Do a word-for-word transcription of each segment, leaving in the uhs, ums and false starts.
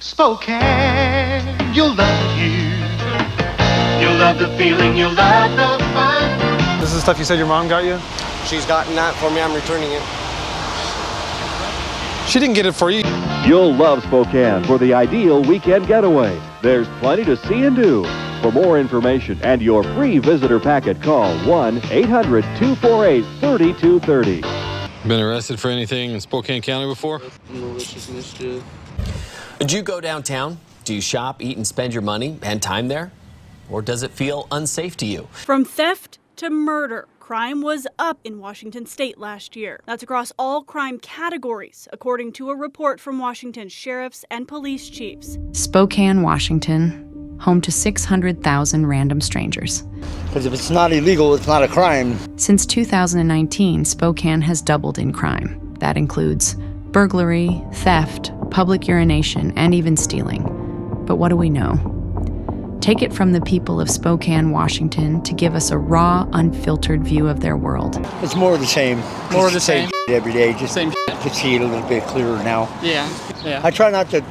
Spokane, you'll love you. You'll love the feeling, you'll love the fun. This is the stuff you said your mom got you? She's gotten that for me, I'm returning it. She didn't get it for you. You'll love Spokane for the ideal weekend getaway. There's plenty to see and do. For more information and your free visitor packet, call one eight hundred, two four eight, three two three zero. Been arrested for anything in Spokane County before? Malicious mischief. Do you go downtown? Do you shop, eat, and spend your money and time there? Or does it feel unsafe to you? From theft to murder, crime was up in Washington state last year. That's across all crime categories, according to a report from Washington sheriffs and police chiefs. Spokane, Washington, home to six hundred thousand random strangers. Because if it's not illegal, it's not a crime. Since two thousand nineteen, Spokane has doubled in crime. That includes burglary, theft, public urination, and even stealing. But what do we know? Take it from the people of Spokane, Washington, to give us a raw, unfiltered view of their world. It's more of the same. More of the same. Every day, just same to see it a little bit clearer now. Yeah, yeah. I try not to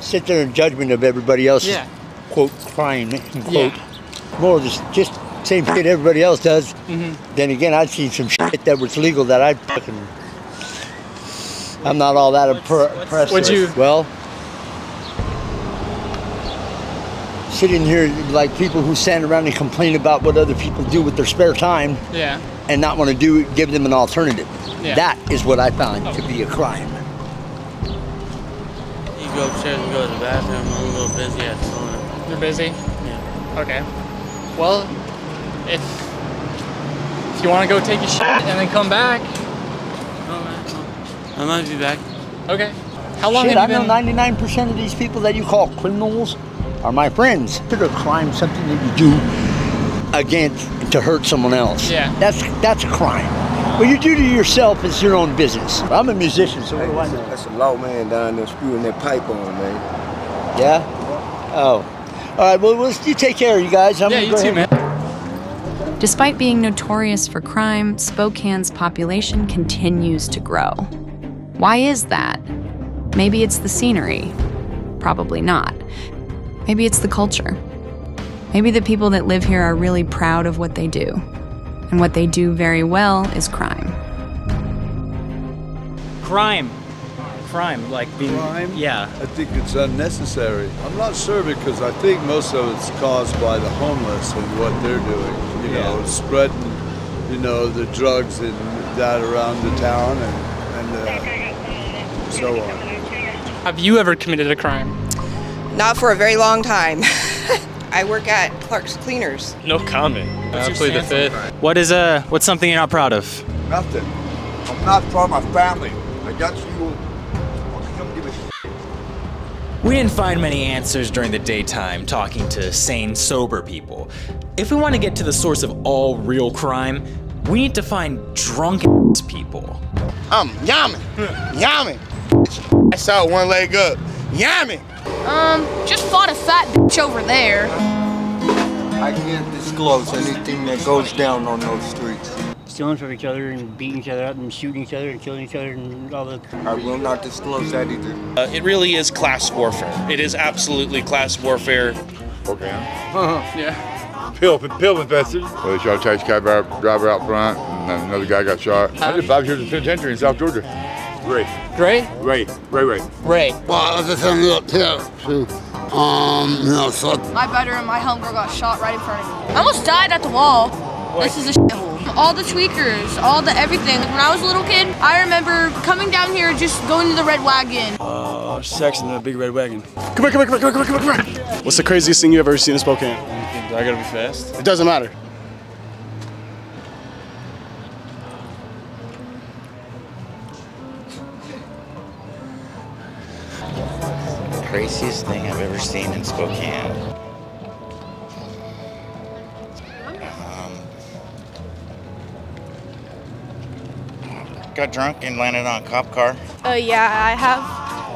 sit there in judgment of everybody else's, yeah, quote, crime, quote. Yeah. More of the just same shit everybody else does. Mm-hmm. Then again, I've seen some shit that was legal that I fucking, I'm not all that impressed with. Would you? Well, sitting here like people who stand around and complain about what other people do with their spare time, yeah, and not want to do give them an alternative. Yeah. That is what I found oh. to be a crime. You go upstairs and go to the bathroom. I'm a little busy at the moment. You're busy? Yeah. Okay. Well, if if you want to go take your shit and then come back, oh, I might be back. Okay. How long shit, have you been? I know ninety-nine percent of these people that you call criminals are my friends. Consider crime something that you do against to hurt someone else. Yeah. That's that's crime. What you do to yourself is your own business. I'm a musician, so hey, what do I know? That's a law man down there screwing that pipe on, man. Yeah? Oh. All right, well, well you take care of you guys. I'm yeah, you too, man. Despite being notorious for crime, Spokane's population continues to grow. Why is that? Maybe it's the scenery. Probably not. Maybe it's the culture. Maybe the people that live here are really proud of what they do. And what they do very well is crime. Crime. Crime, like being... Crime? Yeah. I think it's unnecessary. I'm not sure because I think most of it's caused by the homeless and what they're doing. You yeah. know, spreading, you know, the drugs and that around the town and, and uh, so on. Have you ever committed a crime? Not for a very long time. I work at Clark's Cleaners. No comment. I plead the fifth. What is uh, what's something you're not proud of? Nothing. I'm not proud of my family. I got you. Don't give a shit. We didn't find many answers during the daytime talking to sane, sober people. If we want to get to the source of all real crime, we need to find drunk people. I'm yummy, yummy. I saw one leg up, yummy. Um, just fought a fat bitch over there. I can't disclose anything that goes down on those streets. Stealing from each other and beating each other up and shooting each other and killing each other and all that. I will not disclose that either. Uh, it really is class warfare. It is absolutely class warfare. Okay. Uh-huh. Yeah. Pill, pill infested. Well, they tried to chase a cab driver out front and another guy got shot. I did five years in penitentiary in South Georgia. Great. Great? Great. Ray, Ray. Ray. Well, I was just having a little too. Um, you know, so. My brother and my homegirl got shot right in front of me. I almost died at the wall. What? This is a shithole. All the tweakers, all the everything. When I was a little kid, I remember coming down here just going to the Red Wagon. Uh, sex in the big Red Wagon. Come here, come here, come here, come here, come here, come here. What's the craziest thing you've ever seen in Spokane? Do I gotta be fast? It doesn't matter. Craziest thing I've ever seen in Spokane. Um, got drunk and landed on a cop car. Uh, yeah, I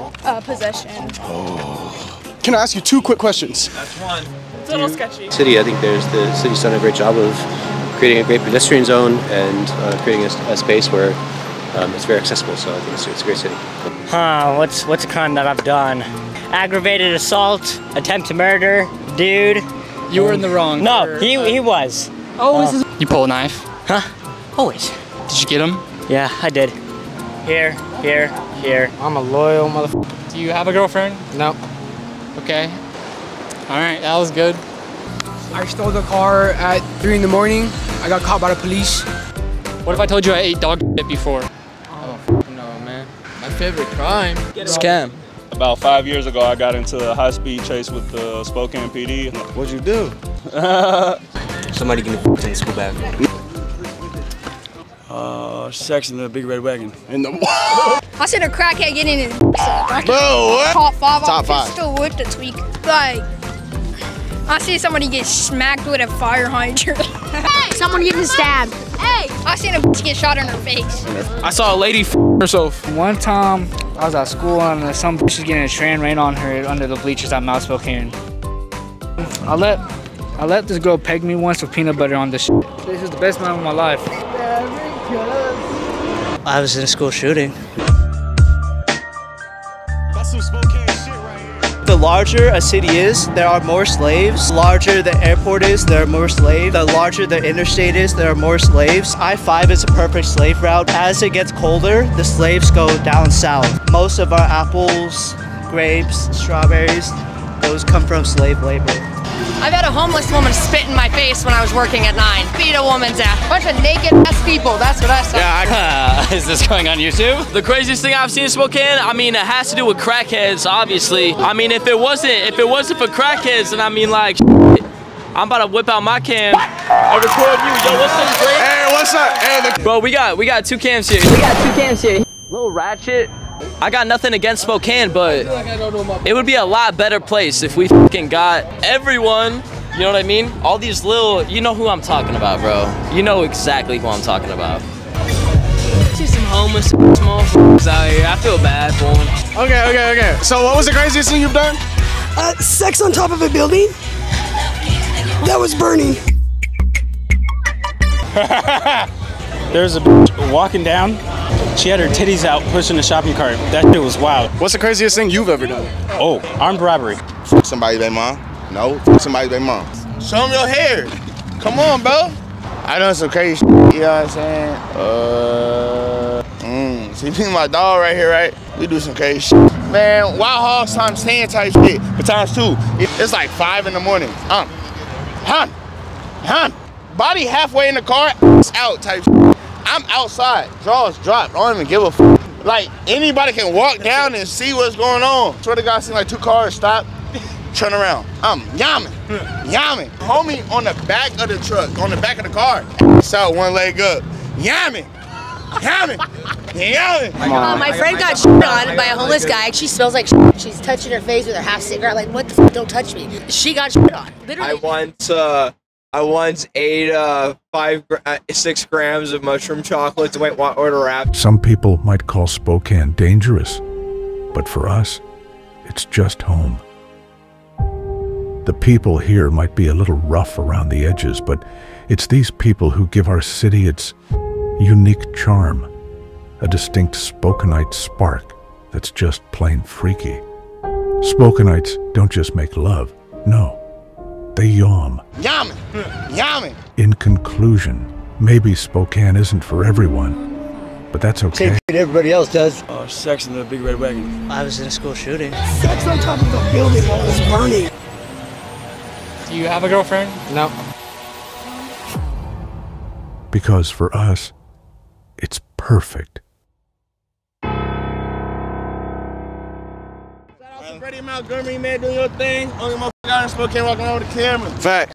have uh, possession. Oh. Can I ask you two quick questions? That's one. It's a little sketchy. City, I think there's the city's done a great job of creating a great pedestrian zone and uh, creating a, a space where um, it's very accessible, so I think it's, it's a great city. Huh, what's, what's a crime that I've done? Aggravated assault, attempt to murder, dude. You were in the wrong. No, for, he, uh, he was. Always. Uh, you pull a knife? Huh? Always. Did you get him? Yeah, I did. Here, here, here. I'm a loyal motherfucker. Do you have a girlfriend? No. Okay. All right, that was good. I stole the car at three in the morning. I got caught by the police. What if I told you I ate dog shit before? Oh, no, man. My favorite crime. Scam. About five years ago, I got into a high-speed chase with the Spokane P D. What'd you do? Somebody getting f***ed in the school bag. Uh, sex in the big red wagon. In the I seen a crackhead getting his Bro, what? Top five. Top five. Still with this week. Like, I see somebody get smacked with a fire hydrant. Hey, someone getting stabbed. Hey, I seen a bitch get shot in her face. I saw a lady f***ing herself. One time, I was at school and some bitch was getting a train rain on her under the bleachers at Mount Spokane. I let, I let this girl peg me once with peanut butter on this shit. This is the best moment of my life. I was in a school shooting. That's some Spokane shit right here. The larger a city is, there are more slaves. The larger the airport is, there are more slaves. The larger the interstate is, there are more slaves. I five is a perfect slave route. As it gets colder, the slaves go down south. Most of our apples, grapes, strawberries, those come from slave labor. I've had a homeless woman spit in my face when I was working at nine. Beat a woman's ass. Bunch of naked ass people, that's what I saw. Yeah, I, uh, is this going on YouTube? The craziest thing I've seen in Spokane, I mean, it has to do with crackheads, obviously. I mean, if it wasn't, if it wasn't for crackheads, then I mean, like, shit, I'm about to whip out my cam and record you. Yo, what's up, Drake? Hey, what's up? Hey, bro, we got, we got two cams here. We got two cams here. Little ratchet. I got nothing against Spokane, but it would be a lot better place if we fucking got everyone, you know what I mean? All these little, you know who I'm talking about, bro. You know exactly who I'm talking about. I see some homeless small f***s out here. I feel bad for them. Okay, okay, okay. So what was the craziest thing you've done? Uh, sex on top of a building. That was burning. There's a bitch walking down. She had her titties out pushing a shopping cart. That shit was wild. What's the craziest thing you've ever done? Oh, armed robbery. F somebody they mom. No, f somebody they mom. Show them your hair. Come on, bro. I done some crazy shit, you know what I'm saying? Uh, mm, see, me and my dog right here, right? We do some crazy shit. Man, wild hogs times ten type shit, but times two. It's like five in the morning. Um, hun, hun. Body halfway in the car, out type shit. I'm outside, drawers dropped, I don't even give a f. Like, anybody can walk down and see what's going on. Swear to God, I seen like two cars stop, turn around. I'm yamming, yamming. Homie on the back of the truck, on the back of the car. Ass out, one leg up, yamming, yamming, yamming. Uh, my friend got shit on by a homeless guy. She smells like shit. She's touching her face with her half cigarette, like, what the f, don't touch me. She got shit on, literally. I once, uh, I once ate uh, five, uh, six grams of mushroom chocolates and went order wrap. Some people might call Spokane dangerous, but for us, it's just home. The people here might be a little rough around the edges, but it's these people who give our city its unique charm, a distinct Spokaneite spark that's just plain freaky. Spokanites don't just make love, no. They yawn. Yamming! Yamming! In conclusion, maybe Spokane isn't for everyone, but that's okay. Same shit everybody else does. Uh, sex in the big red wagon. I was in a school shooting. Sex on top of a building while it was burning. Do you have a girlfriend? No. Because for us, it's perfect. Freddie Montgomery, man, doing your thing. Only motherfucker out in Spokane walking around with a camera. Fact.